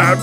Oh.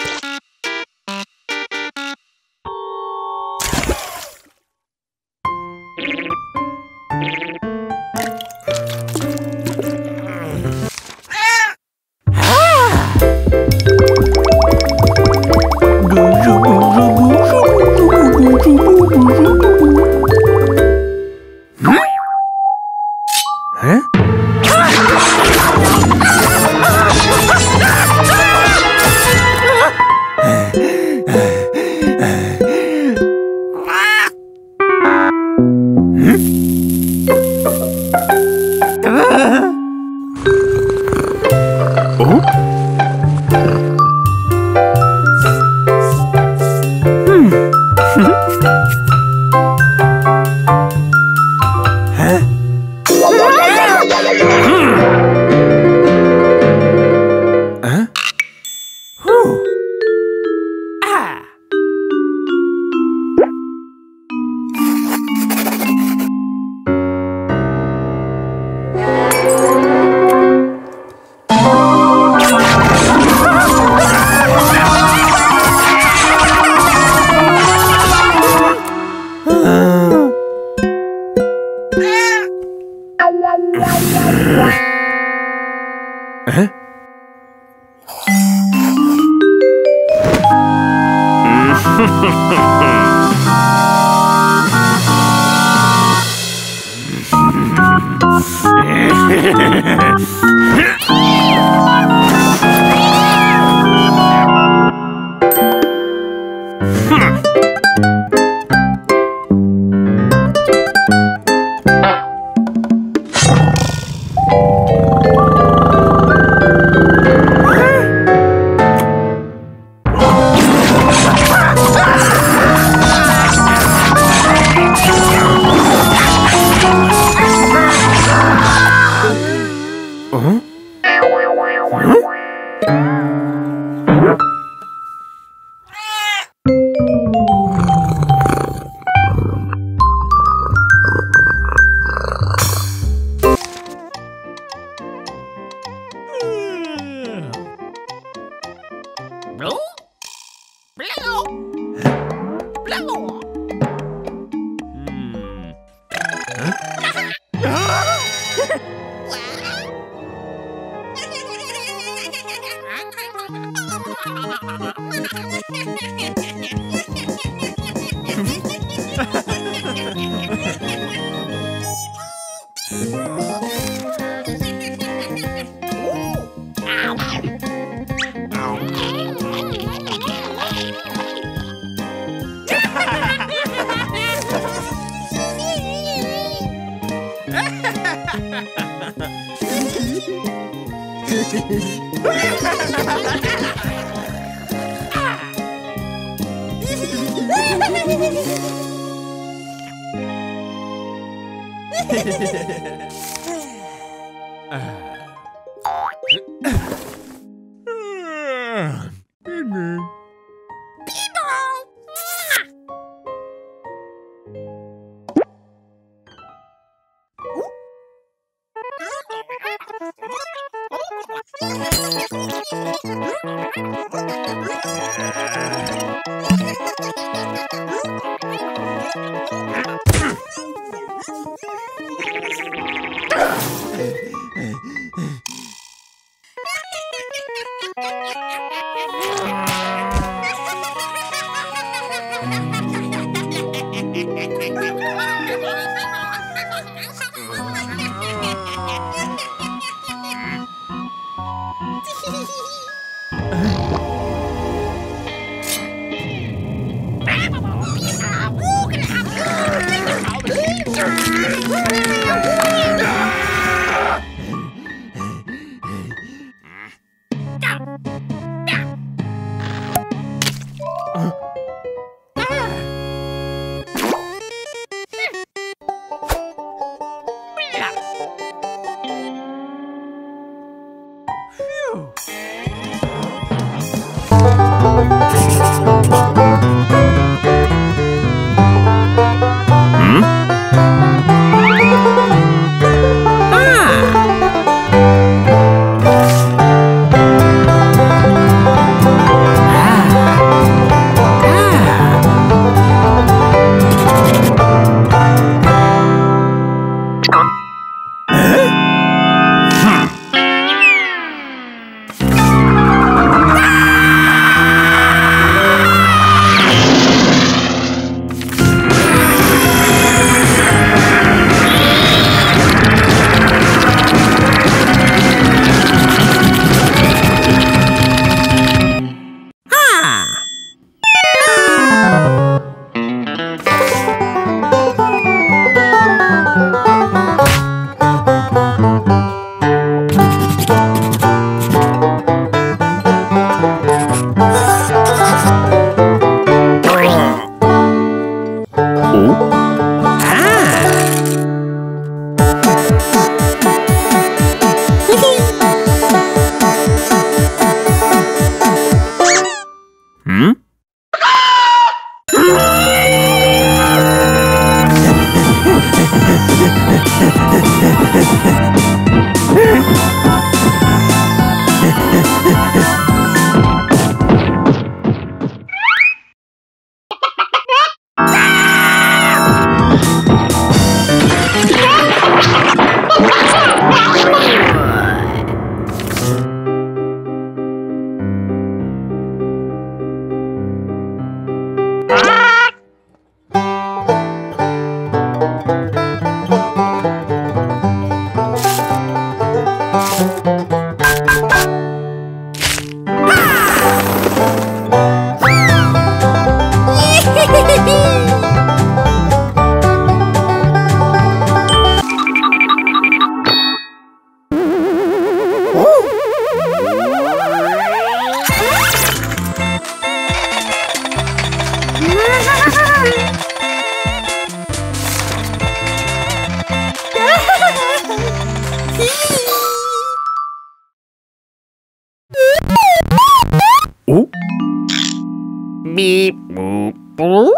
Beep. Boop. Boop.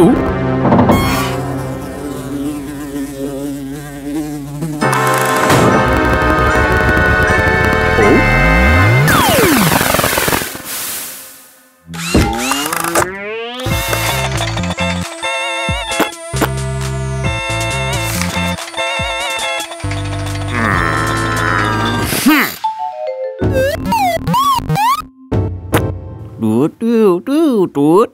Ooh. Toot.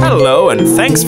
Hello, and thanks